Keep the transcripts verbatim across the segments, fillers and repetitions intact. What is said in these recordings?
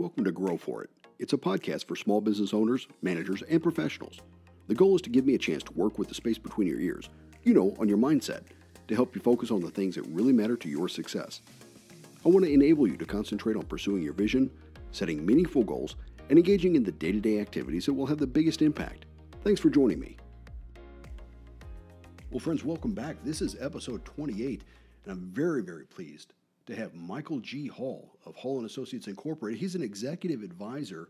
Welcome to Grow For It. It's a podcast for small business owners, managers, and professionals. The goal is to give me a chance to work with the space between your ears, you know, on your mindset, to help you focus on the things that really matter to your success. I want to enable you to concentrate on pursuing your vision, setting meaningful goals, and engaging in the day-to-day activities that will have the biggest impact. Thanks for joining me. Well, friends, welcome back. This is episode twenty-eight, and I'm very, very pleased to have Michael G. Hall of Hall and Associates Incorporated. He's an executive advisor,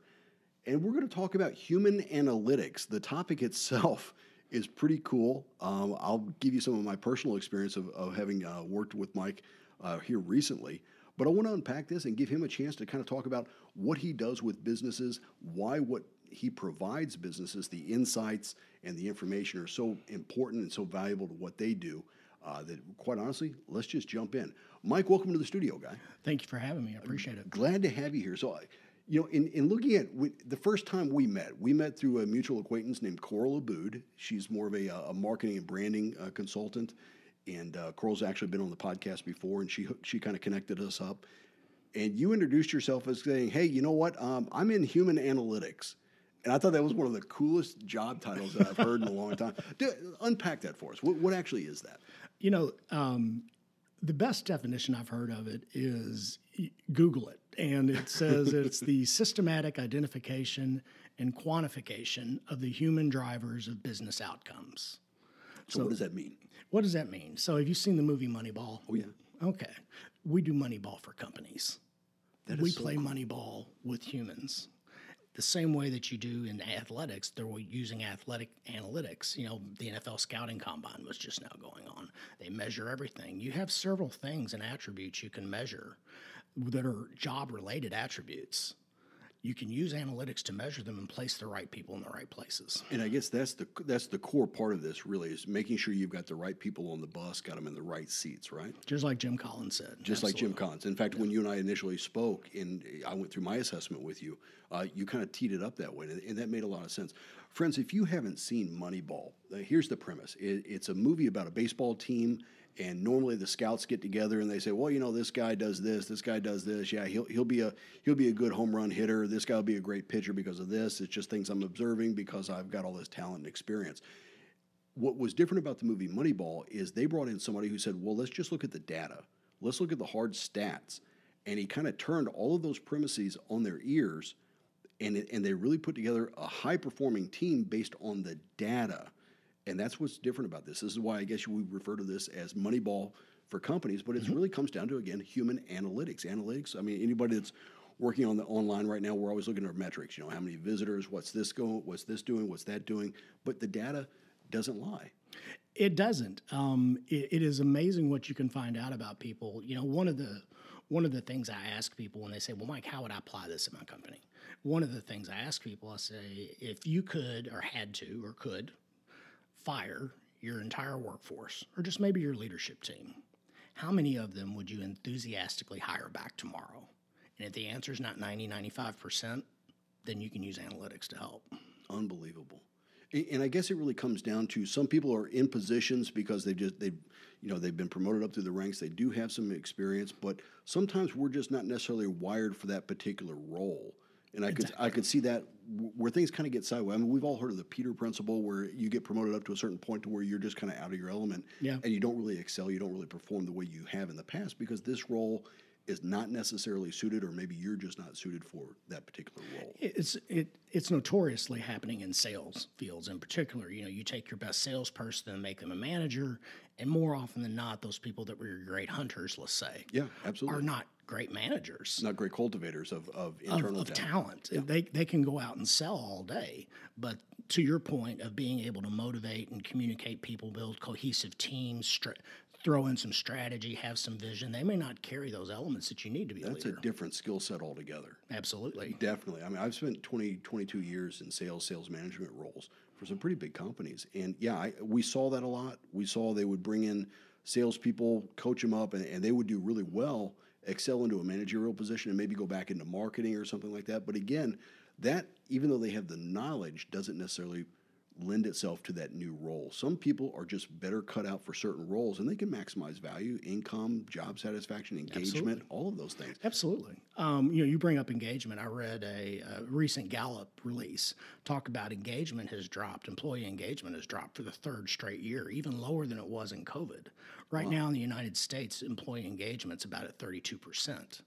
and we're going to talk about human analytics. The topic itself is pretty cool. Um, I'll give you some of my personal experience of, of having uh, worked with Mike uh, here recently. But I want to unpack this and give him a chance to kind of talk about what he does with businesses, why what he provides businesses, the insights and the information are so important and so valuable to what they do uh, that, quite honestly, let's just jump in. Mike, welcome to the studio, guy. Thank you for having me. I appreciate I'm it. Glad to have you here. So, you know, in, in looking at we, the first time we met, we met through a mutual acquaintance named Coral Abood. She's more of a, a marketing and branding uh, consultant. And uh, Coral's actually been on the podcast before, and she she kind of connected us up. And you introduced yourself as saying, hey, you know what? Um, I'm in human analytics. And I thought that was one of the coolest job titles that I've heard in a long time. Do, unpack that for us. What, what actually is that? You know, um, the best definition I've heard of it is Google it. And it says it's the systematic identification and quantification of the human drivers of business outcomes. So, so what does that mean? What does that mean? So have you seen the movie Moneyball? Oh, yeah. Okay. We do Moneyball for companies. That is we so play cool. Moneyball with humans. The same way that you do in athletics, they're using athletic analytics. You know, the N F L scouting combine was just now going on. They measure everything. You have several things and attributes you can measure that are job-related attributes. You can use analytics to measure them and place the right people in the right places. And I guess that's the that's the core part of this, really, is making sure you've got the right people on the bus, got them in the right seats, right? Just like Jim Collins said. Just Absolutely. like Jim Collins. In fact, yeah. when you and I initially spoke and I went through my assessment with you, uh, you kind of teed it up that way, and that made a lot of sense. Friends, if you haven't seen Moneyball, uh, here's the premise. It, it's a movie about a baseball team, and normally the scouts get together and they say, well, you know, this guy does this, this guy does this. Yeah, he'll he'll be a he'll be a good home run hitter. This guy will be a great pitcher because of this. It's just things I'm observing because I've got all this talent and experience. What was different about the movie Moneyball is they brought in somebody who said, well, let's just look at the data. Let's look at the hard stats. And he kind of turned all of those premises on their ears, and it, and they really put together a high-performing team based on the data. And that's what's different about this. This is why I guess we refer to this as Moneyball for companies, but it mm-hmm. really comes down to, again, human analytics. Analytics, I mean, anybody that's working on the online right now, we're always looking at metrics. You know, how many visitors, what's this going, what's this doing, what's that doing? But the data doesn't lie. It doesn't. Um, it, it is amazing what you can find out about people. You know, one of the one of the things I ask people when they say, well, Mike, how would I apply this in my company? One of the things I ask people, I say, if you could or had to or could fire your entire workforce, or just maybe your leadership team, how many of them would you enthusiastically hire back tomorrow? And if the answer is not ninety, ninety-five percent, then you can use analytics to help. Unbelievable. And I guess it really comes down to some people are in positions because they just they, you know, they've been promoted up through the ranks. They do have some experience, but sometimes we're just not necessarily wired for that particular role. And I exactly. could I could see that where things kind of get sideways. I mean, we've all heard of the Peter principle, where you get promoted up to a certain point to where you're just kind of out of your element, yeah. and you don't really excel, you don't really perform the way you have in the past because this role is not necessarily suited, or maybe you're just not suited for that particular role. It's it it's notoriously happening in sales fields in particular. You know, you take your best salesperson and make them a manager, and more often than not, those people that were your great hunters, let's say, yeah, absolutely, are not great managers. Not great cultivators of, of internal of, of talent. talent. Yeah. They, they can go out and sell all day, but to your point of being able to motivate and communicate people, build cohesive teams, throw in some strategy, have some vision, they may not carry those elements that you need to be a leader. That's a different skill set altogether. Absolutely. Definitely. I mean, I've spent twenty, twenty-two years in sales, sales management roles for some pretty big companies. And yeah, I, we saw that a lot. We saw they would bring in salespeople, coach them up, and, and they would do really well, excel into a managerial position, and maybe go back into marketing or something like that. But again, that, even though they have the knowledge, doesn't necessarily lend itself to that new role. Some people are just better cut out for certain roles, and they can maximize value, income, job satisfaction, engagement, Absolutely. all of those things. Absolutely. Um, you know, you bring up engagement. I read a, a recent Gallup release talk about engagement has dropped. Employee engagement has dropped for the third straight year, even lower than it was in COVID. Right wow. now in the United States, employee engagement's about at thirty-two percent.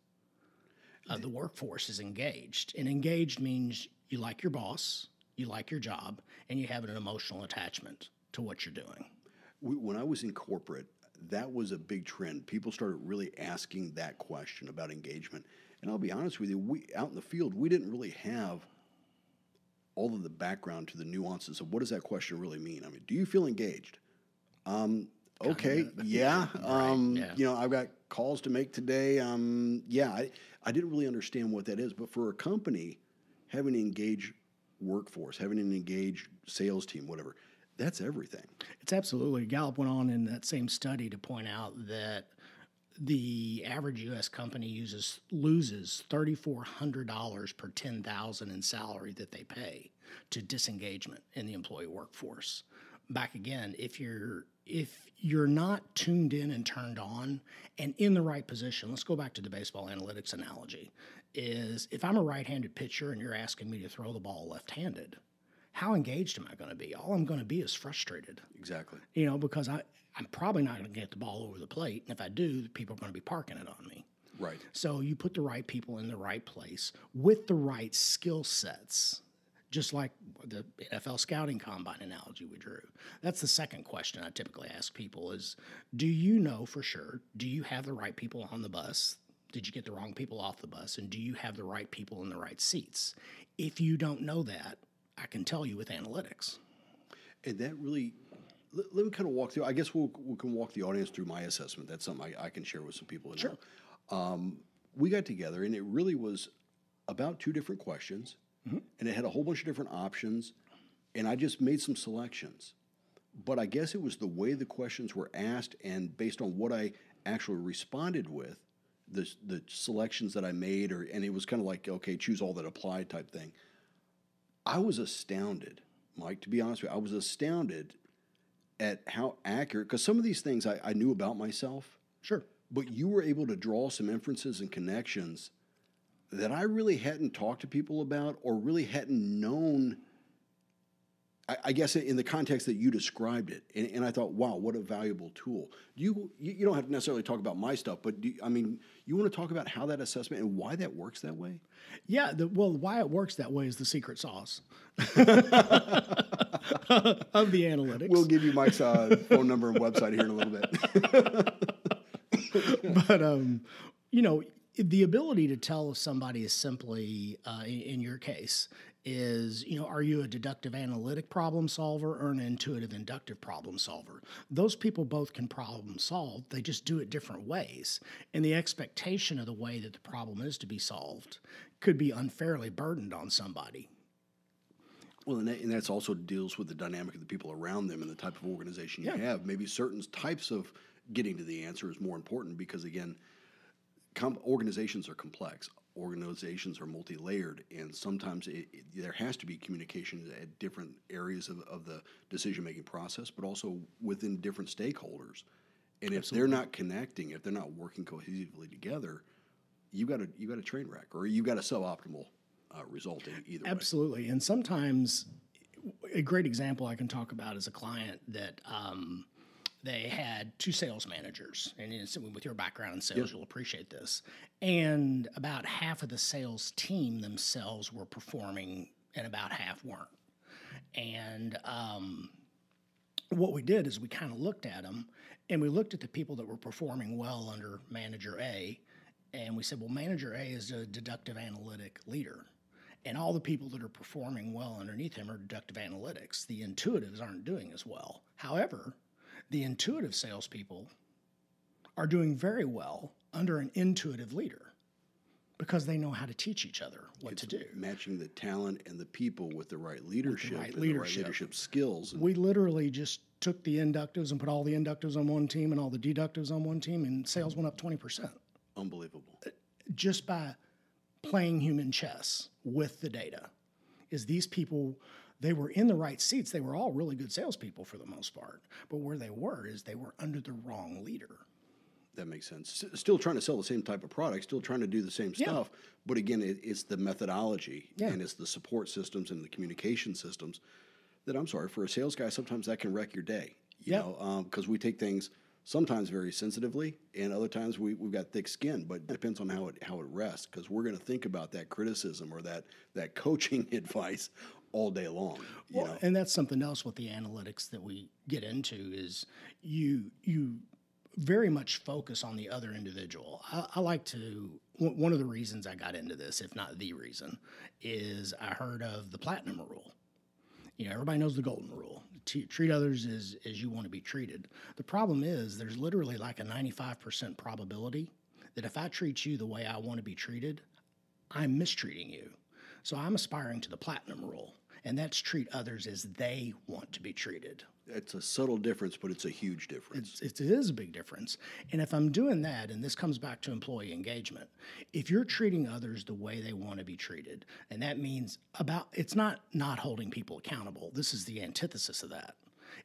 Uh, the workforce is engaged, and engaged means you like your boss, you like your job, and you have an emotional attachment to what you're doing. When I was in corporate, that was a big trend. People started really asking that question about engagement. And I'll be honest with you, we out in the field, we didn't really have all of the background to the nuances of what does that question really mean. I mean, do you feel engaged? Um, okay, yeah. Um, right, yeah. You know, I've got calls to make today. Um, yeah, I, I didn't really understand what that is. But for a company, having engaged workforce, having an engaged sales team, whatever, that's everything. It's absolutely. Gallup went on in that same study to point out that the average U S company uses loses three thousand four hundred dollars per ten thousand in salary that they pay to disengagement in the employee workforce. Back again, if you're if you're not tuned in and turned on and in the right position, let's go back to the baseball analytics analogy, is if I'm a right-handed pitcher and you're asking me to throw the ball left-handed, how engaged am I going to be? All I'm going to be is frustrated. Exactly. You know, because I, I'm probably not going to get the ball over the plate, and if I do, people are going to be parking it on me. Right. So you put the right people in the right place with the right skill sets. Just like the N F L scouting combine analogy we drew. That's the second question I typically ask people is, do you know for sure, do you have the right people on the bus? Did you get the wrong people off the bus? And do you have the right people in the right seats? If you don't know that, I can tell you with analytics. And that really, let, let me kind of walk through. I guess we'll, we can walk the audience through my assessment. That's something I, I can share with some people. Sure. Um, we got together, and it really was about two different questions. Mm-hmm. And it had a whole bunch of different options, and I just made some selections. But I guess it was the way the questions were asked and based on what I actually responded with, the, the selections that I made, or and it was kind of like, okay, choose all that apply type thing. I was astounded, Mike, to be honest with you. I was astounded at how accurate, because some of these things I, I knew about myself. Sure. But you were able to draw some inferences and connections that I really hadn't talked to people about or really hadn't known, I, I guess, in the context that you described it. And, and I thought, wow, what a valuable tool. You you don't have to necessarily talk about my stuff, but, do you, I mean, you want to talk about how that assessment and why that works that way? Yeah, the, well, why it works that way is the secret sauce of the analytics. We'll give you Mike's uh, phone number and website here in a little bit. But, um, you know, the ability to tell if somebody is simply, uh, in your case, is, you know, are you a deductive analytic problem solver or an intuitive inductive problem solver? Those people both can problem solve. They just do it different ways. And the expectation of the way that the problem is to be solved could be unfairly burdened on somebody. Well, and, that, and that's also deals with the dynamic of the people around them and the type of organization you yeah. have. Maybe certain types of getting to the answer is more important because, again, Com- organizations are complex. Organizations are multi-layered, and sometimes it, it, there has to be communication at different areas of, of the decision-making process, but also within different stakeholders. And if Absolutely. they're not connecting, if they're not working cohesively together, you got a you got a train wreck, or you got a suboptimal uh, result in either way. Absolutely, and sometimes a great example I can talk about is a client that. Um, They had two sales managers, and with your background in sales, yeah. you'll appreciate this. And about half of the sales team themselves were performing, and about half weren't. And um, what we did is we kind of looked at them, and we looked at the people that were performing well under Manager A, and we said, well, Manager A is a deductive analytic leader. And all the people that are performing well underneath him are deductive analytics. The intuitives aren't doing as well. However, the intuitive salespeople are doing very well under an intuitive leader because they know how to teach each other what it's to do. Matching the talent and the people with the right leadership, the right, and leadership. The right leadership skills. We literally just took the inductives and put all the inductives on one team and all the deductives on one team, and sales went up twenty percent. Unbelievable. Just by playing human chess with the data, is these people, They were in the right seats. They were all really good salespeople for the most part. But where they were is they were under the wrong leader. That makes sense. Still trying to sell the same type of product, still trying to do the same stuff. Yeah. But again, it, it's the methodology yeah. and it's the support systems and the communication systems that, I'm sorry, for a sales guy, sometimes that can wreck your day. You yeah. know, because um, we take things sometimes very sensitively and other times we, we've got thick skin, but it depends on how it, how it rests, because we're going to think about that criticism or that, that coaching advice all day long. You well, know? And that's something else with the analytics that we get into is you you – very much focus on the other individual. I, I like to, w- one of the reasons I got into this, if not the reason, is I heard of the Platinum Rule. You know, everybody knows the Golden Rule. T- treat others as, as you want to be treated. The problem is there's literally like a ninety-five percent probability that if I treat you the way I want to be treated, I'm mistreating you. So I'm aspiring to the Platinum Rule, and that's treat others as they want to be treated. It's a subtle difference, but it's a huge difference. It's, it is a big difference. And if I'm doing that, and this comes back to employee engagement, if you're treating others the way they want to be treated, and that means about, it's not not holding people accountable. This is the antithesis of that.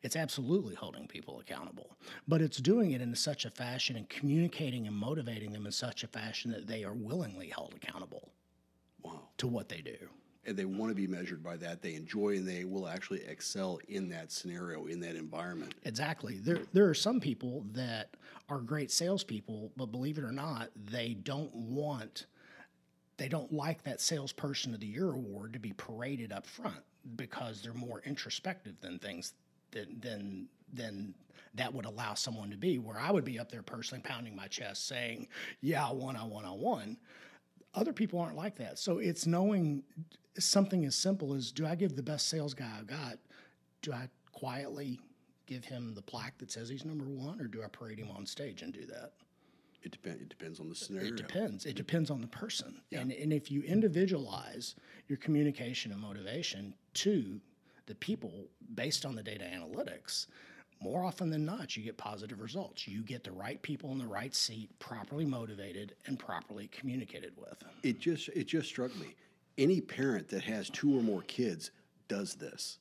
It's absolutely holding people accountable, but it's doing it in such a fashion and communicating and motivating them in such a fashion that they are willingly held accountable wow. to what they do. And they want to be measured by that. They enjoy and they will actually excel in that scenario, in that environment. Exactly. There there are some people that are great salespeople, but believe it or not, they don't want, they don't like that Salesperson of the Year award to be paraded up front because they're more introspective than things, than, than, than that would allow someone to be, where I would be up there personally pounding my chest saying, yeah, I won, I won, I won. Other people aren't like that. So it's knowing something as simple as, do I give the best sales guy I've got, do I quietly give him the plaque that says he's number one, or do I parade him on stage and do that? It, depend, it depends on the scenario. It depends. It depends on the person. Yeah. And, and if you individualize your communication and motivation to the people based on the data analytics, more often than not, you get positive results. You get the right people in the right seat, properly motivated and properly communicated with. It just it just struck me. Any parent that has two or more kids does this.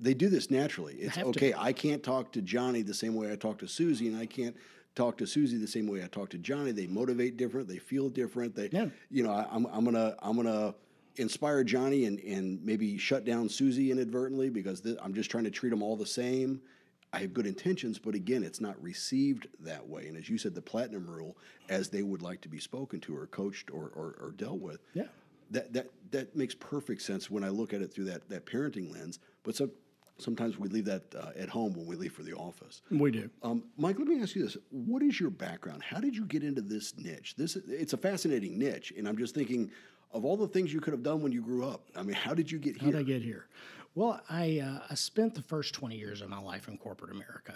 They do this naturally. It's okay, to. I can't talk to Johnny the same way I talk to Susie, and I can't talk to Susie the same way I talk to Johnny. They motivate different. They feel different. They, yeah. you know, I, I'm I'm gonna I'm gonna. inspire Johnny and and maybe shut down Susie inadvertently because th- I'm just trying to treat them all the same. I have good intentions, but again, it's not received that way. And as you said, the Platinum Rule, as they would like to be spoken to or coached or, or, or dealt with, yeah, that that that makes perfect sense when I look at it through that that parenting lens. But so, sometimes we leave that uh, at home when we leave for the office. We do. Um, Mike, let me ask you this. What is your background? How did you get into this niche? This It's a fascinating niche, and I'm just thinking of all the things you could have done when you grew up. I mean, how did you get here? How did I get here? Well, I, uh, I spent the first twenty years of my life in corporate America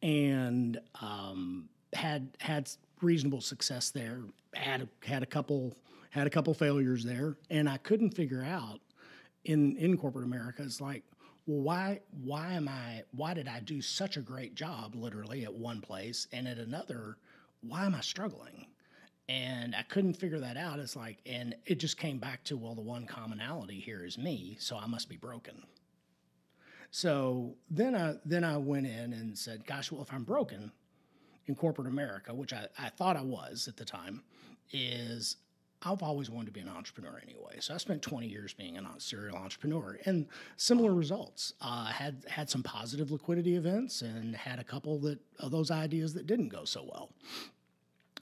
and um, had had reasonable success there, had a, had a couple had a couple failures there, and I couldn't figure out in, in corporate America, it's like, well, why why am I why did I do such a great job literally at one place and at another, why am I struggling? And I couldn't figure that out. It's like, and it just came back to, well, the one commonality here is me, so I must be broken. So then I then I went in and said, gosh, well, if I'm broken in corporate America, which I, I thought I was at the time, is I've always wanted to be an entrepreneur anyway. So I spent twenty years being a serial entrepreneur, and similar results. I uh, had had some positive liquidity events and had a couple that of those ideas that didn't go so well.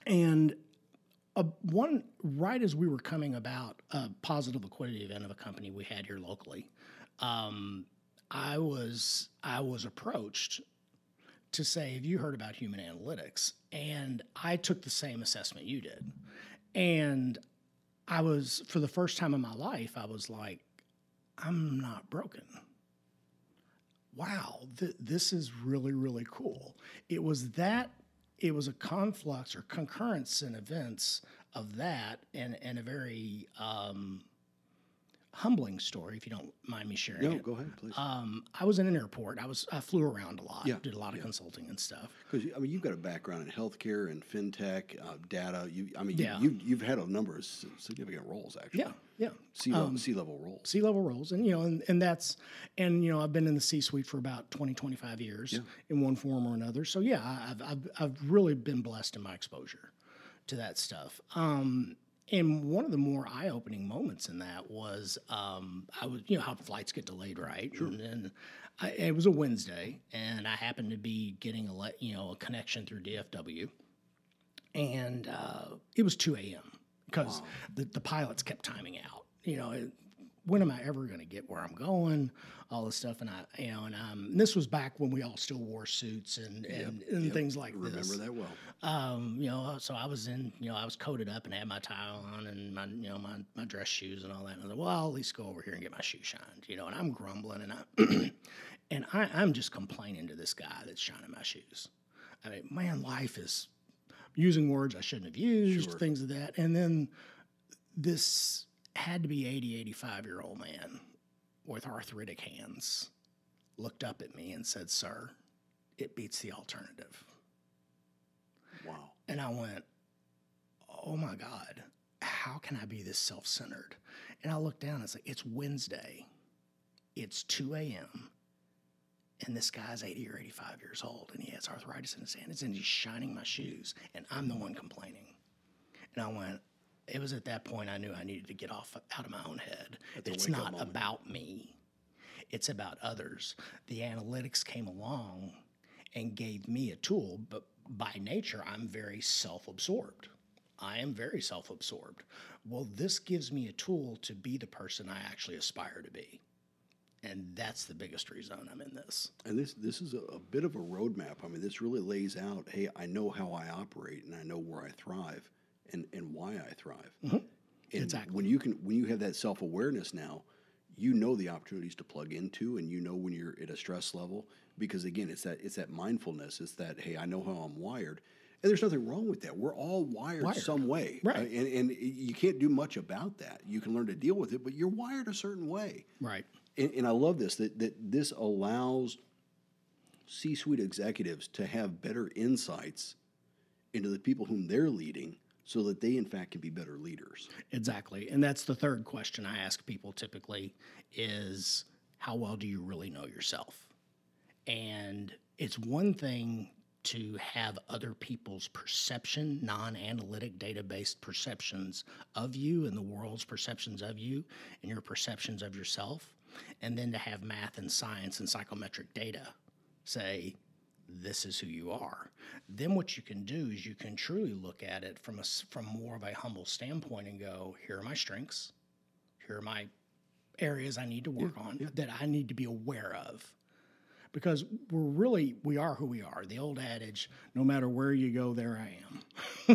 And Uh, one, right as we were coming about a positive liquidity event of a company we had here locally, um, I was I was approached to say, have you heard about human analytics? And I took the same assessment you did. And I was, for the first time in my life, I was like, I'm not broken. Wow, th- this is really, really cool. It was that It was a conflux or concurrence in events of that and, and a very um, humbling story, if you don't mind me sharing. No, it. Go ahead, please. Um, I was in an airport. I was I flew around a lot. Yeah. Did a lot of yeah. consulting and stuff. Because I mean, you've got a background in healthcare and fintech, uh, data. You, I mean, yeah. you, you you've had a number of significant roles, actually. Yeah, yeah. C level, um, C level roles. C level roles, and you know, and, and that's, and you know, I've been in the C suite for about twenty, twenty-five years yeah. in one form or another. So yeah, I've I've I've really been blessed in my exposure to that stuff. Um, And one of the more eye-opening moments in that was, um, I was, you know, how flights get delayed, right? Sure. And, and I, it was a Wednesday, and I happened to be getting a, le- you know, a connection through D F W, and uh, it was two a.m. because wow. the, the pilots kept timing out. You know, it, when am I ever going to get where I'm going? All this stuff, and I, you know, and um, and this was back when we all still wore suits and and, yep, and yep. things like Remember this. Remember that well. Um, you know, so I was in, you know, I was coated up and had my tie on and my, you know, my, my dress shoes and all that. And I was like, well, I'll at least go over here and get my shoe shined, you know. And I'm grumbling and I, and I, I'm just complaining to this guy that's shining my shoes. I mean, man, life is using words I shouldn't have used, sure. things of that, and then this. Had to be eighty, eighty-five-year-old man with arthritic hands looked up at me and said, "Sir, it beats the alternative." Wow. And I went, oh, my God, how can I be this self-centered? And I looked down and I was like, it's Wednesday. It's two a.m., and this guy's eighty or eighty-five years old, and he has arthritis in his hands, and he's shining my shoes, and I'm the one complaining. And I went, it was at that point I knew I needed to get off out of my own head. It's not about me. It's about others. The analytics came along and gave me a tool, but by nature, I'm very self-absorbed. I am very self-absorbed. Well, this gives me a tool to be the person I actually aspire to be. And that's the biggest reason I'm in this. And this this is a, a bit of a roadmap. I mean, this really lays out, hey, I know how I operate and I know where I thrive. And, and why I thrive. Mm-hmm. And exactly. When you can, when you have that self-awareness now, you know the opportunities to plug into, and you know when you're at a stress level, because again, it's that it's that mindfulness. It's that, hey, I know how I'm wired, and there's nothing wrong with that. We're all wired, wired. some way, right? Uh, and and you can't do much about that. You can learn to deal with it, but you're wired a certain way, right? And, and I love this that that this allows C-suite executives to have better insights into the people whom they're leading, so that they, in fact, can be better leaders. Exactly. And that's the third question I ask people typically is, how well do you really know yourself? And it's one thing to have other people's perception, non-analytic data-based perceptions of you and the world's perceptions of you and your perceptions of yourself, and then to have math and science and psychometric data say, this is who you are. Then what you can do is you can truly look at it from a, from more of a humble standpoint and go, here are my strengths. Here are my areas I need to work yeah, on yeah. that I need to be aware of. Because we're really, we are who we are. The old adage, no matter where you go, there I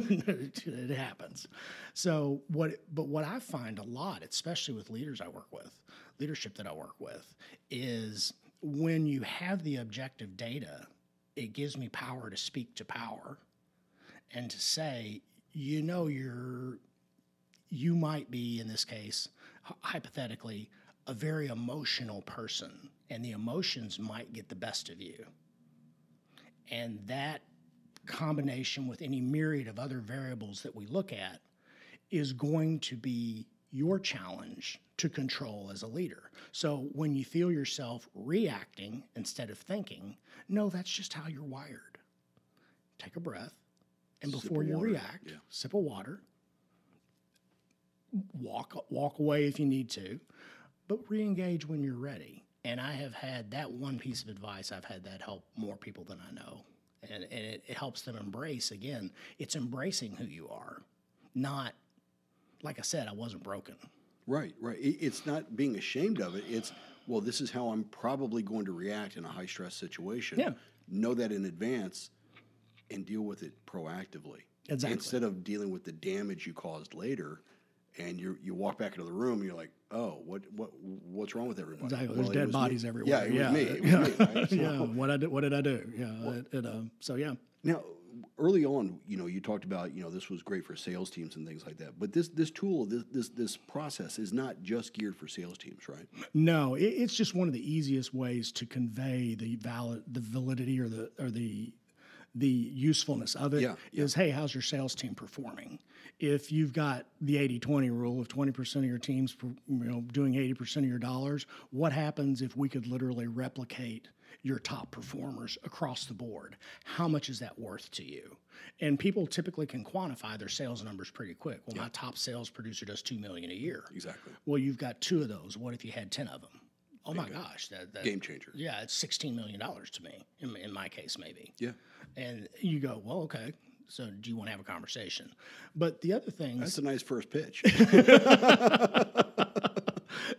am. It happens. So what, but what I find a lot, especially with leaders I work with, leadership that I work with, is when you have the objective data, it gives me power to speak to power and to say, you know, you're, you might be, in this case, hypothetically, a very emotional person, and the emotions might get the best of you. And that combination with any myriad of other variables that we look at is going to be your challenge to control as a leader. So when you feel yourself reacting instead of thinking, no, that's just how you're wired. Take a breath, and before you react, yeah. sip of water, walk, walk away if you need to, but re-engage when you're ready. And I have had that one piece of advice, I've had that help more people than I know. And, and it, it helps them embrace, again, it's embracing who you are, not, like I said, I wasn't broken. Right, right. It's not being ashamed of it. It's, well, this is how I'm probably going to react in a high-stress situation. Yeah. Know that in advance and deal with it proactively. Exactly. Instead of dealing with the damage you caused later, and you you walk back into the room, and you're like, oh, what what what's wrong with everybody? Exactly. Well, There's dead bodies me. everywhere. Yeah, it yeah. was me. It was yeah. me right? So, yeah. What I did, what did I do? Yeah. Well, it, it, um, so yeah. Now, early on, you know, you talked about, you know, this was great for sales teams and things like that. But this this tool, this this, this process is not just geared for sales teams, right? No, it, it's just one of the easiest ways to convey the valid the validity or the or the the usefulness of it. Yeah, yeah. Is, hey, how's your sales team performing? If you've got the eighty twenty rule of twenty percent of your teams, you know, doing eighty percent of your dollars, what happens if we could literally replicate your top performers across the board? How much is that worth to you? And people typically can quantify their sales numbers pretty quick. Well, yeah. My top sales producer does two million dollars a year. Exactly. Well, you've got two of those. What if you had ten of them? Oh, my gosh. That, that, Game changer. Yeah, it's sixteen million dollars to me, in, in my case, maybe. Yeah. And you go, well, okay, so do you want to have a conversation? But the other thing... That's a nice first pitch. it,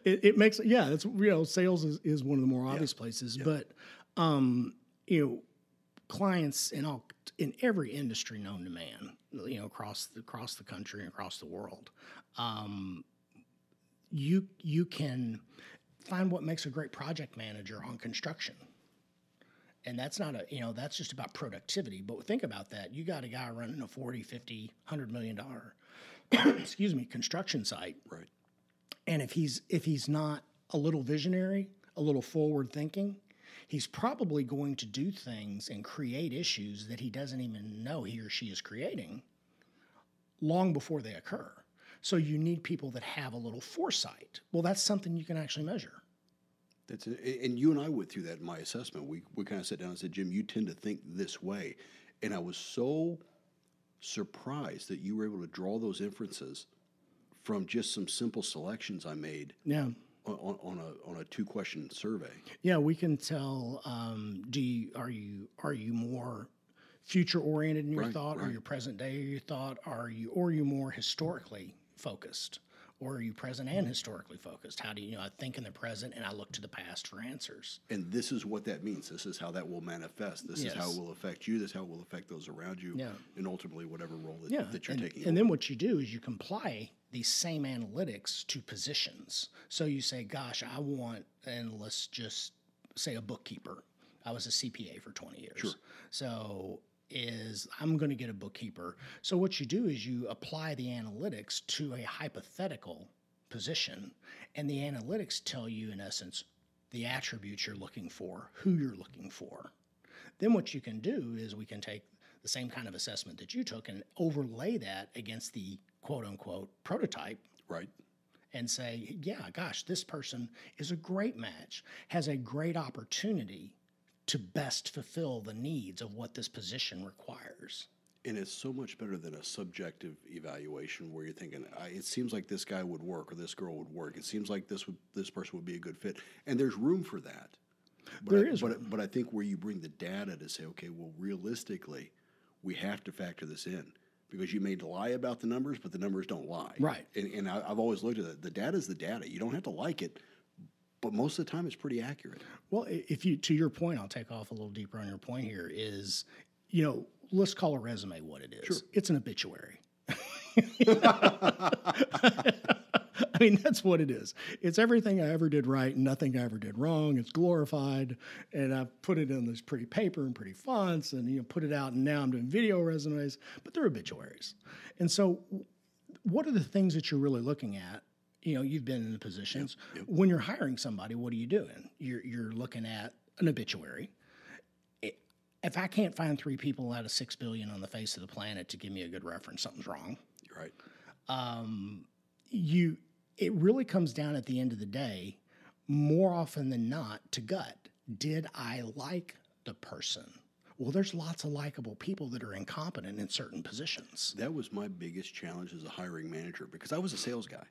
it makes... Yeah, it's, you know, sales is, is one of the more obvious yeah. places. Yeah. But, um, you know, clients in all in every industry known to man, you know, across the, across the country and across the world, um, you you can... find what makes a great project manager on construction. And that's not a, you know, that's just about productivity. But think about that. You got a guy running a forty, fifty, one hundred million dollars, excuse me, construction site. Right. And if he's, if he's not a little visionary, a little forward thinking, he's probably going to do things and create issues that he doesn't even know he or she is creating long before they occur. So you need people that have a little foresight. Well, that's something you can actually measure. That's it. And you and I went through that in my assessment. We we kind of sat down and said, Jim, you tend to think this way. And I was so surprised that you were able to draw those inferences from just some simple selections I made. Yeah. On, on a on a two question survey. Yeah, we can tell. Um, do you, are you are you more future oriented in your right, thought, right. or your present day in your thought? Are you or are you more historically focused, or are you present and historically focused? How do you, you know, I think in the present and I look to the past for answers. And this is what that means. This is how that will manifest. This yes. is how it will affect you. This is how it will affect those around you. Yeah. And ultimately whatever role that, yeah. that you're and, taking. And on. Then what you do is you comply these same analytics to positions. So you say, gosh, I want, and let's just say a bookkeeper. I was a C P A for twenty years. Sure. So is I'm going to get a bookkeeper. So what you do is you apply the analytics to a hypothetical position, and the analytics tell you, in essence, the attributes you're looking for, who you're looking for. Then what you can do is we can take the same kind of assessment that you took and overlay that against the quote-unquote prototype. Right. And say, yeah, gosh, this person is a great match, has a great opportunity to best fulfill the needs of what this position requires. And it's so much better than a subjective evaluation where you're thinking, I, it seems like this guy would work or this girl would work. It seems like this would, this person would be a good fit. And there's room for that. But there I, is. But, but I think where you bring the data to say, okay, well, realistically, we have to factor this in. Because you may lie about the numbers, but the numbers don't lie. Right. And, and I, I've always looked at that. The data is the data. You don't have to like it. But most of the time, it's pretty accurate. Well, if you, to your point, I'll take off a little deeper on your point here is, you know, let's call a resume what it is. Sure. It's an obituary. I mean, that's what it is. It's everything I ever did right, nothing I ever did wrong. It's glorified, and I put it in this pretty paper and pretty fonts, and you know, put it out. And now I'm doing video resumes, but they're obituaries. And so, what are the things that you're really looking at? You know, you've been in the positions. Yep, yep. When you're hiring somebody, what are you doing? You're, you're looking at an obituary. It, if I can't find three people out of six billion on the face of the planet to give me a good reference, something's wrong. You're right. Um, you, it really comes down at the end of the day, more often than not, to gut. Did I like the person? Well, there's lots of likable people that are incompetent in certain positions. That was my biggest challenge as a hiring manager because I was a sales guy.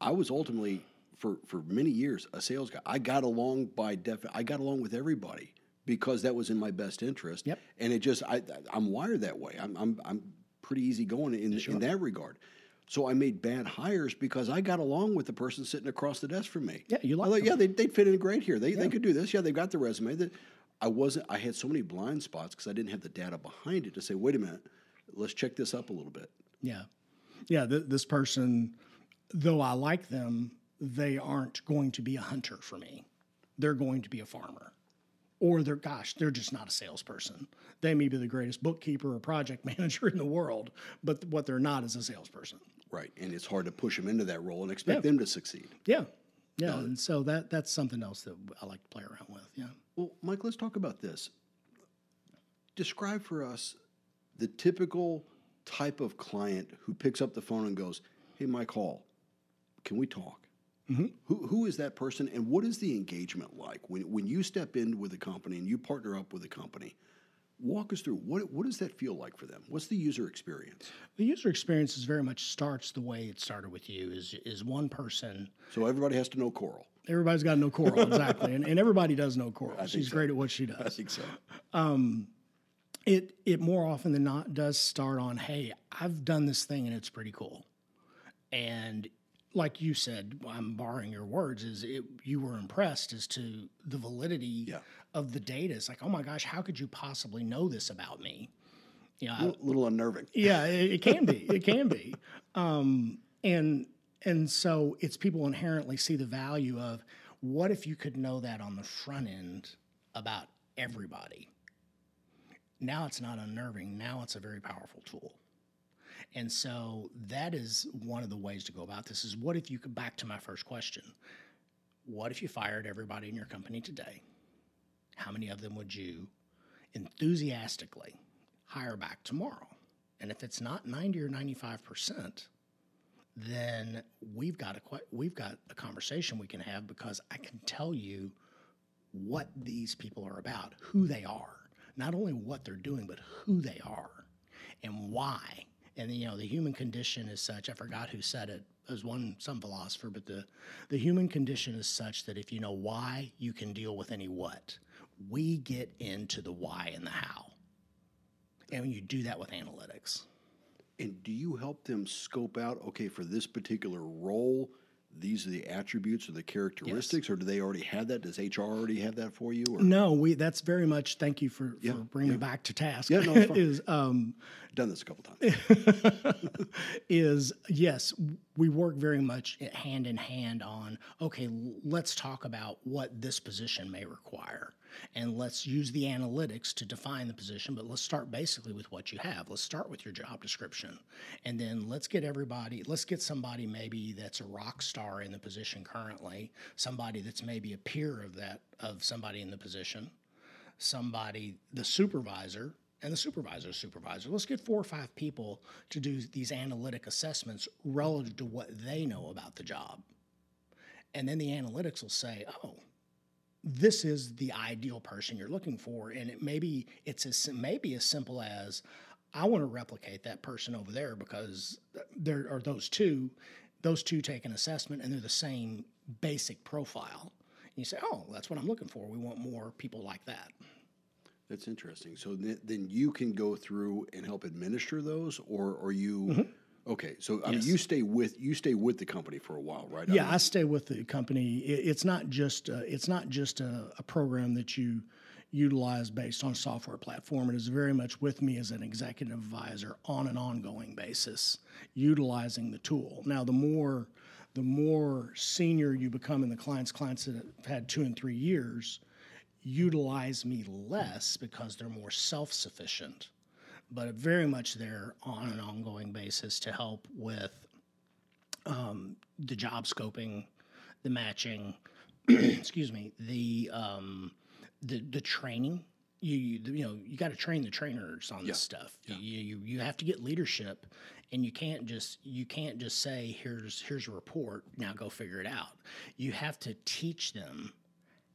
I was ultimately, for, for many years, a sales guy. I got along by def. I got along with everybody because that was in my best interest. Yep. And it just, I, I'm wired that way. I'm, I'm, I'm pretty easygoing in, sure. in that regard. So I made bad hires because I got along with the person sitting across the desk from me. Yeah, you like. Yeah, they they'd fit in great here. They yeah. they could do this. Yeah, they've got the resume. That I wasn't. I had so many blind spots because I didn't have the data behind it to say, wait a minute, let's check this up a little bit. Yeah, yeah. Th this person. Though I like them, they aren't going to be a hunter for me. They're going to be a farmer. or they're, gosh, they're just not a salesperson. They may be the greatest bookkeeper or project manager in the world, but what they're not is a salesperson. Right, and it's hard to push them into that role and expect yeah. them to succeed. Yeah, yeah, uh, and so that that's something else that I like to play around with, yeah. Well, Mike, let's talk about this. Describe for us the typical type of client who picks up the phone and goes, hey, Mike Hall, can we talk? Mm-hmm. Who, who is that person, and what is the engagement like? When, when you step in with a company and you partner up with a company, walk us through, what, what does that feel like for them? What's the user experience? The user experience is very much starts the way it started with you, is, is one person. So everybody has to know Coral. Everybody's got to know Coral, exactly. and, and everybody does know Coral. She's so. great at what she does. I think so. Um, it, it more often than not does start on, hey, I've done this thing and it's pretty cool. And like you said, I'm borrowing your words, is it, you were impressed as to the validity yeah. of the data. It's like, oh my gosh, how could you possibly know this about me? You know, a little, I, little unnerving. Yeah, it, it can be. It can be. Um, and and so it's people inherently see the value of, what if you could know that on the front end about everybody? Now it's not unnerving. Now it's a very powerful tool. And so that is one of the ways to go about this is, what if you could, back to my first question, what if you fired everybody in your company today? How many of them would you enthusiastically hire back tomorrow? And if it's not ninety or ninety-five percent, then we've got a, we've got a conversation we can have, because I can tell you what these people are about, who they are, not only what they're doing, but who they are and why. And, you know, the human condition is such, I forgot who said it, it was one, some philosopher, but the, the human condition is such that if you know why, you can deal with any what. We get into the why and the how. And you do that with analytics. And do you help them scope out, okay, for this particular role, these are the attributes or the characteristics, yes. or do they already have that? Does H R already have that for you? Or? No, we. That's very much. Thank you for, yeah, for bringing yeah. me back to task. Yeah, no, it's fine. is um, done this a couple times. is yes, we work very much hand in hand on. Okay, let's talk about what this position may require, and let's use the analytics to define the position. But let's start basically with what you have. Let's start with your job description, and then let's get everybody. Let's get somebody maybe that's a rock star in the position currently, somebody that's maybe a peer of that, of somebody in the position, somebody, the supervisor, and the supervisor's supervisor. Let's get four or five people to do these analytic assessments relative to what they know about the job. And then the analytics will say, oh, this is the ideal person you're looking for. And it maybe it's as, maybe as simple as, I want to replicate that person over there because there are those two. Those two take an assessment, and they're the same basic profile. And you say, oh, that's what I'm looking for. We want more people like that. That's interesting. So th then you can go through and help administer those, or are you mm-hmm. – okay, so I yes. mean, you stay with you stay with the company for a while, right? Yeah, I, mean, I stay with the company. It, it's not just, uh, it's not just a, a program that you utilize based on software platform. It is very much with me as an executive advisor on an ongoing basis, utilizing the tool. Now, the more the more senior you become in the clients, clients that have had two and three years utilize me less because they're more self-sufficient, but very much there on an ongoing basis to help with um, the job scoping, the matching, excuse me, the um, The, the training, you, you you know, you got to train the trainers on yeah. this stuff. Yeah. You, you you have to get leadership, and you can't just you can't just say here's here's a report, now go figure it out. You have to teach them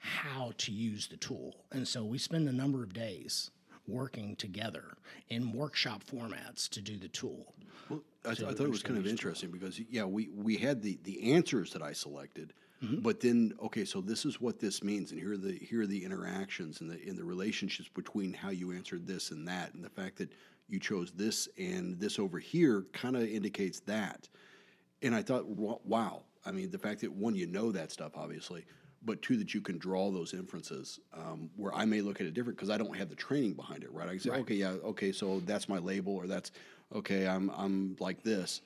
how to use the tool, and so we spend a number of days working together in workshop formats to do the tool. Well, I, th I thought it was kind of interesting tool. because yeah, we we had the the answers that I selected. Mm-hmm. But then, okay, so this is what this means, and here are the here are the interactions and the in the relationships between how you answered this and that, and the fact that you chose this and this over here kind of indicates that. And I thought, wow, I mean, the fact that one, you know that stuff obviously, but two, that you can draw those inferences um, where I may look at it different because I don't have the training behind it, right? I can say, right. okay, yeah, okay, so that's my label, or that's okay, I'm I'm like this.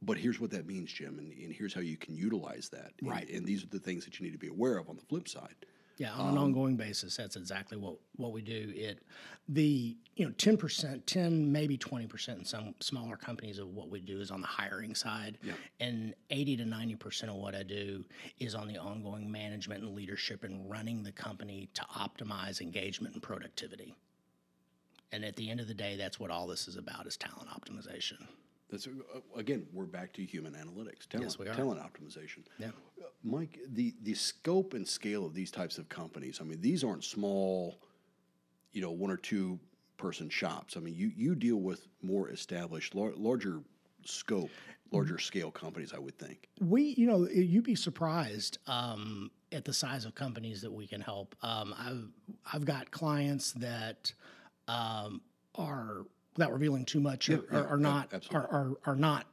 But here's what that means, Jim, and, and here's how you can utilize that. Right. And, and these are the things that you need to be aware of on the flip side. Yeah, on um, an ongoing basis, that's exactly what, what we do. It the you know ten percent, ten maybe twenty percent in some smaller companies of what we do is on the hiring side, yeah. and eighty to ninety percent of what I do is on the ongoing management and leadership and running the company to optimize engagement and productivity. And at the end of the day, that's what all this is about: is talent optimization. That's again, we're back to human analytics, talent, yes, we are. talent optimization. Yeah. Uh, Mike, the, the scope and scale of these types of companies, I mean, these aren't small, you know, one or two person shops. I mean, you, you deal with more established, lar larger scope, larger scale companies, I would think. We, you know, you'd be surprised um, at the size of companies that we can help. Um, I've, I've got clients that um, are... without revealing too much, yeah, are, yeah, are, are not are, are are not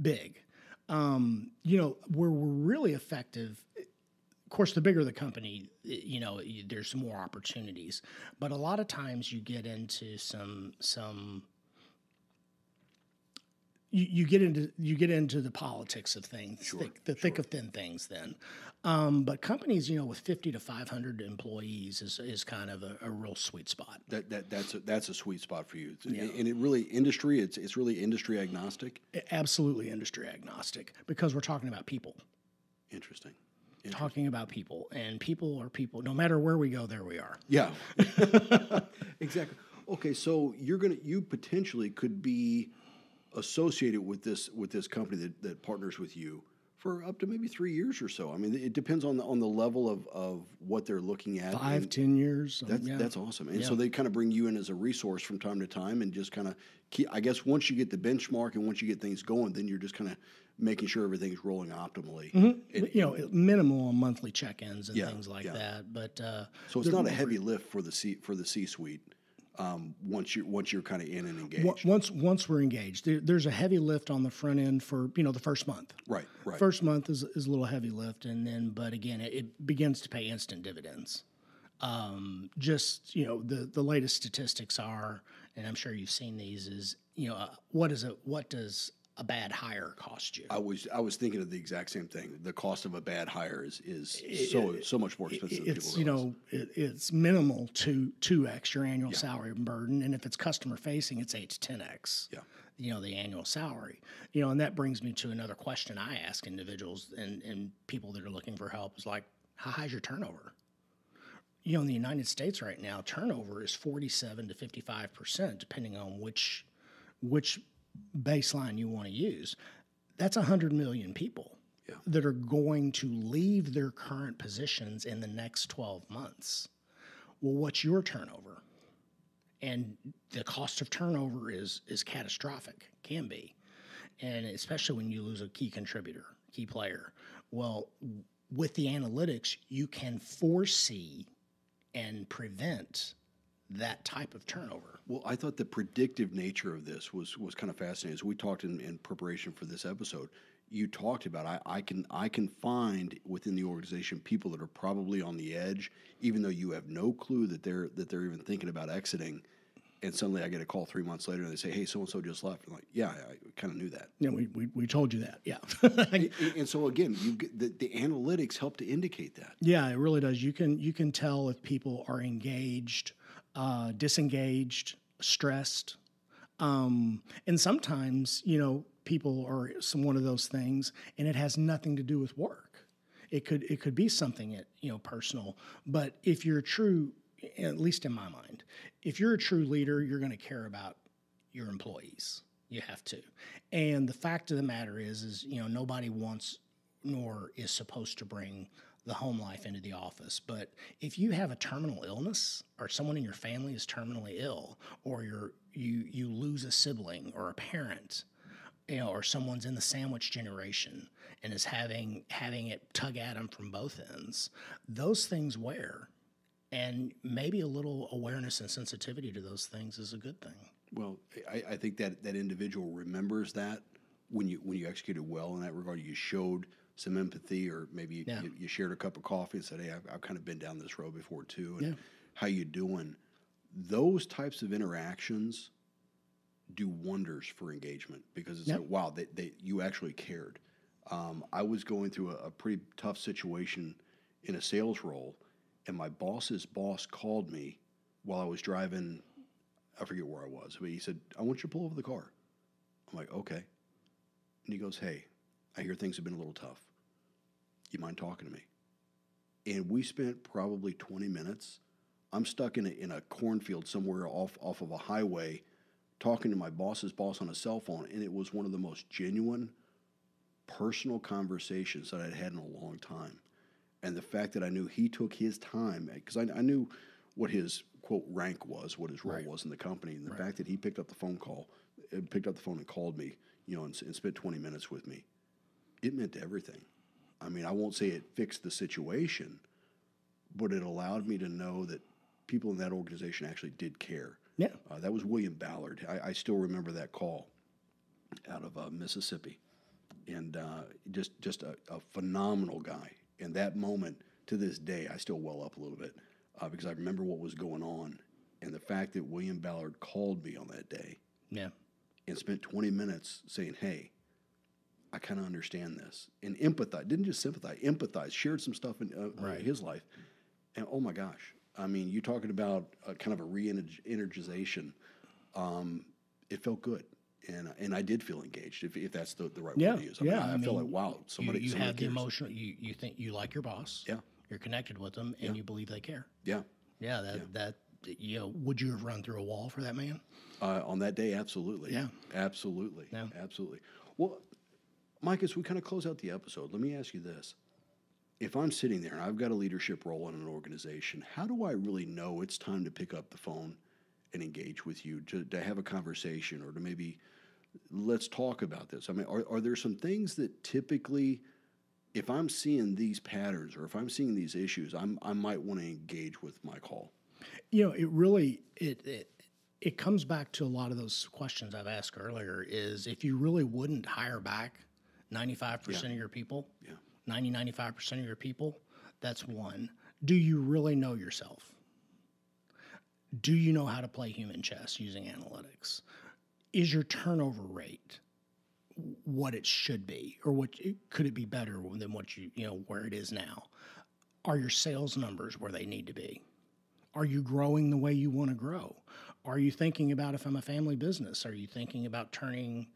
big. Um, you know, where we're really effective. Of course, the bigger the company, you know, you, there's more opportunities. But a lot of times, you get into some some. You, you get into you get into the politics of things, sure, thick, the sure. thick of thin things. Then, um, but companies, you know, with fifty to five hundred employees is is kind of a, a real sweet spot. That that that's a, that's a sweet spot for you, yeah. and it really industry. It's it's really industry agnostic. Absolutely industry agnostic, because we're talking about people. Interesting. Interesting. Talking about people, and people are people. No matter where we go, there we are. Yeah, exactly. Okay, so you're gonna you potentially could be associated with this with this company that, that partners with you for up to maybe three years or so. I mean, it depends on the on the level of, of what they're looking at. Five, ten years. That's, um, yeah. that's awesome. And yeah. so they kind of bring you in as a resource from time to time and just kind of keep, I guess once you get the benchmark and once you get things going, then you're just kind of making sure everything's rolling optimally. Mm-hmm. it, you know, it, minimal monthly check-ins and yeah, things like yeah. that. But uh, so it's not a heavy lift for the C, for the C-suite. Um, once you once you're kind of in and engaged. Once once we're engaged, there, there's a heavy lift on the front end for you know the first month. Right, right. First month is is a little heavy lift, and then but again it, it begins to pay instant dividends. Um, just you know the the latest statistics are, and I'm sure you've seen these is you know uh, what is a what does a bad hire cost you? I was I was thinking of the exact same thing. The cost of a bad hire is is it, so it, so much more expensive. It, than it's people realize. you know it, it's minimal to two x your annual yeah. salary burden, and if it's customer facing, it's eight to ten x. Yeah, you know the annual salary. You know, and that brings me to another question I ask individuals and and people that are looking for help is like, how high is your turnover? You know, in the United States right now, turnover is forty seven to fifty five percent, depending on which which. baseline you want to use. That's one hundred million people yeah. that are going to leave their current positions in the next twelve months. Well, what's your turnover? And the cost of turnover is is catastrophic, can be. And especially when you lose a key contributor, key player. Well, with the analytics, you can foresee and prevent that type of turnover. Well, I thought the predictive nature of this was was kind of fascinating. As we talked in, in preparation for this episode, you talked about I, I can I can find within the organization people that are probably on the edge, even though you have no clue that they're that they're even thinking about exiting. And suddenly I get a call three months later and they say, hey, so-and-so just left. I'm like, yeah, I kind of knew that. Yeah, we, we, we told you that, yeah. and, and so, again, you get the, the analytics help to indicate that. Yeah, it really does. You can, you can tell if people are engaged, uh, disengaged, stressed. Um, and sometimes, you know, people are some one of those things, and it has nothing to do with work. It could, it could be something, at, you know, personal. But if you're a true... at least in my mind, if you're a true leader, you're going to care about your employees. You have to. And the fact of the matter is, is, you know, nobody wants nor is supposed to bring the home life into the office. But if you have a terminal illness or someone in your family is terminally ill or you're, you, you lose a sibling or a parent, you know, or someone's in the sandwich generation and is having, having it tug at them from both ends, those things wear. And maybe a little awareness and sensitivity to those things is a good thing. Well, I, I think that that individual remembers that when you when you executed well in that regard, you showed some empathy, or maybe yeah. you, you shared a cup of coffee and said, "Hey, I've, I've kind of been down this road before too, and yeah. how you doing?" Those types of interactions do wonders for engagement because it's yep. like, "Wow, they, they you actually cared." Um, I was going through a, a pretty tough situation in a sales role. and my boss's boss called me while I was driving. I forget where I was, but he said, I want you to pull over the car. I'm like, okay. And he goes, hey, I hear things have been a little tough. You mind talking to me? And we spent probably twenty minutes. I'm stuck in a, in a cornfield somewhere off, off of a highway talking to my boss's boss on a cell phone, and it was one of the most genuine, personal conversations that I'd had in a long time. And the fact that I knew he took his time, because I, I knew what his, quote, rank was, what his role right. was in the company, and the right. fact that he picked up the phone call, picked up the phone and called me, you know, and, and spent twenty minutes with me, it meant everything. I mean, I won't say it fixed the situation, but it allowed me to know that people in that organization actually did care. Yeah. Uh, that was William Ballard. I, I still remember that call out of uh, Mississippi. And uh, just just a, a phenomenal guy. And that moment, to this day, I still well up a little bit uh, because I remember what was going on. And the fact that William Ballard called me on that day yeah. and spent twenty minutes saying, hey, I kind of understand this. And empathize, didn't just sympathize, empathize, shared some stuff in uh, right. uh, his life. And oh my gosh. I mean, you're talking about a, kind of a re-energization. Um, it felt good. And and I did feel engaged, if if that's the, the right yeah, word to use. I yeah, mean, I, I mean, feel like, wow, somebody You, you somebody have cares. The emotional, you, you think you like your boss. Yeah. You're connected with them, and yeah. you believe they care. Yeah. Yeah, that, yeah. that you know, would you have run through a wall for that man? Uh, on that day, absolutely. Yeah. Absolutely. Yeah. Absolutely. Well, Mike, as we kind of close out the episode, let me ask you this. If I'm sitting there and I've got a leadership role in an organization, how do I really know it's time to pick up the phone and engage with you to, to have a conversation or to maybe let's talk about this? I mean, are, are there some things that typically, if I'm seeing these patterns or if I'm seeing these issues, I'm, I might want to engage with Mike Hall? You know, it really, it, it, it comes back to a lot of those questions I've asked earlier is if you really wouldn't hire back ninety-five percent yeah. of your people, yeah. ninety, ninety-five percent of your people, that's one. Do you really know yourself? Do you know how to play human chess using analytics? Is your turnover rate what it should be, or what could it be better than what you you know where it is now? Are your sales numbers where they need to be? Are you growing the way you want to grow? Are you thinking about, if I'm a family business, are you thinking about turning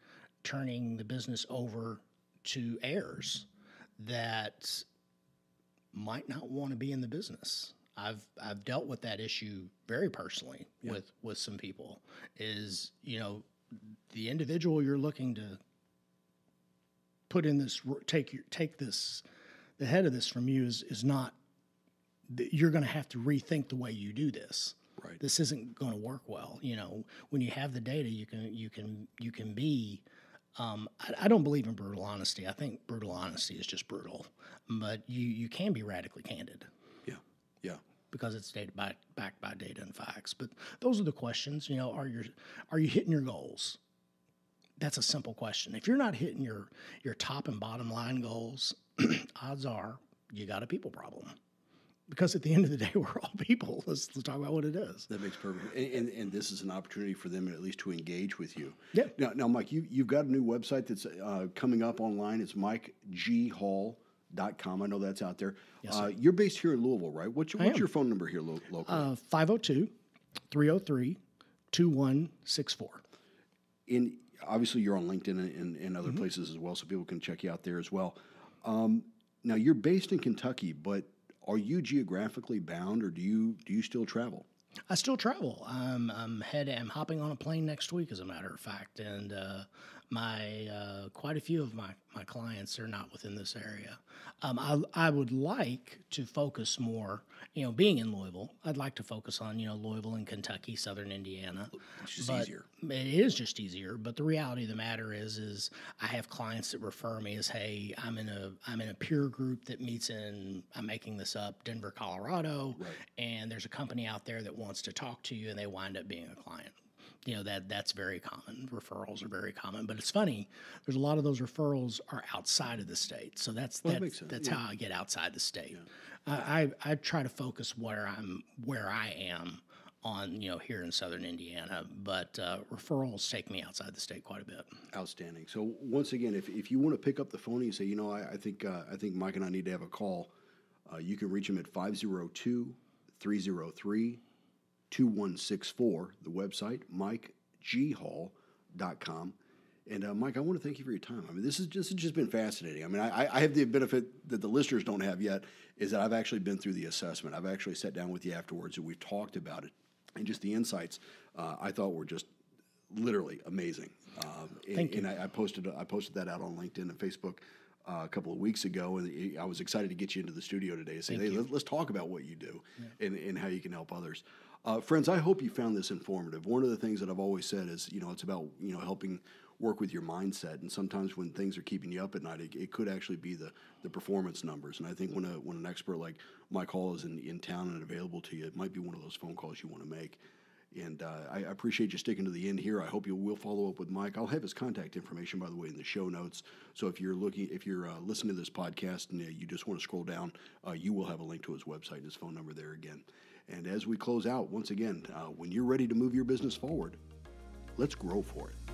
turning the business over to heirs that might not want to be in the business? I've I've dealt with that issue very personally yeah. with, with some people is, you know, the individual you're looking to put in this, take your, take this, the head of this from you is, is not, you're going to have to rethink the way you do this. Right. This isn't going to work well. You know, when you have the data, you can, you can, you can be, Um, I, I don't believe in brutal honesty. I think brutal honesty is just brutal, but you, you can be radically candid. Yeah, yeah. Because it's data by, backed by data and facts. But those are the questions. You know, are your are you hitting your goals? That's a simple question. If you're not hitting your your top and bottom line goals, odds are you got a people problem. Because at the end of the day, we're all people. Let's, let's talk about what it is. That makes perfect sense. And, and, and this is an opportunity for them at least to engage with you. Yeah. Now, now Mike, you, you've got a new website that's uh, coming up online. It's Mike G Hall dot com. I know that's out there. Yes, uh, you're based here in Louisville, right? What's your, what's your phone number here lo- locally? Uh, five oh two, three oh three, two one six four. And obviously, you're on LinkedIn and, and, and other mm-hmm. places as well, so people can check you out there as well. Um, now, you're based in Kentucky, but are you geographically bound, or do you do you still travel? I still travel. I'm I'm head. I'm hopping on a plane next week, as a matter of fact. And uh, my uh, quite a few of my, my clients are not within this area. Um, I I would like to focus more. You know, being in Louisville, I'd like to focus on you know Louisville and Kentucky, Southern Indiana. It's just easier. It is just easier. But the reality of the matter is, is I have clients that refer me as, hey, I'm in a I'm in a peer group that meets in, I'm making this up, Denver, Colorado, right. and there's a company out there that wants wants to talk to you, and they wind up being a client. You know, that that's very common. Referrals are very common. But it's funny, there's a lot of those referrals are outside of the state. So that's well, that, that makes sense. That's yeah. how I get outside the state. Yeah. Uh, I I try to focus where I'm where I am on, you know, here in Southern Indiana. But uh, referrals take me outside the state quite a bit. Outstanding. So once again, if if you want to pick up the phone and you say, you know, I, I think uh, I think Mike and I need to have a call, Uh, you can reach them at five oh two, three oh three, two one six four, the website, Mike G Hall dot com. And uh, Mike, I want to thank you for your time. I mean, this is just, it's just been fascinating. I mean, I, I have the benefit that the listeners don't have yet is that I've actually been through the assessment. I've actually sat down with you afterwards and we've talked about it. And just the insights uh, I thought were just literally amazing. Um, thank and, you. And I, I, posted, I posted that out on LinkedIn and Facebook uh, a couple of weeks ago. And I was excited to get you into the studio today and say, thank hey, let, let's talk about what you do yeah. and, and how you can help others. Uh, friends, I hope you found this informative. One of the things that I've always said is, you know, it's about, you know, helping work with your mindset. And sometimes when things are keeping you up at night, it, it could actually be the, the performance numbers. And I think when a, when an expert like Mike Hall is in, in town and available to you, it might be one of those phone calls you want to make. And uh, I appreciate you sticking to the end here. I hope you will follow up with Mike. I'll have his contact information, by the way, in the show notes. So if you're looking, if you're uh, listening to this podcast and uh, you just want to scroll down, uh, you will have a link to his website and his phone number there again. And as we close out, once again, uh, when you're ready to move your business forward, let's grow for it.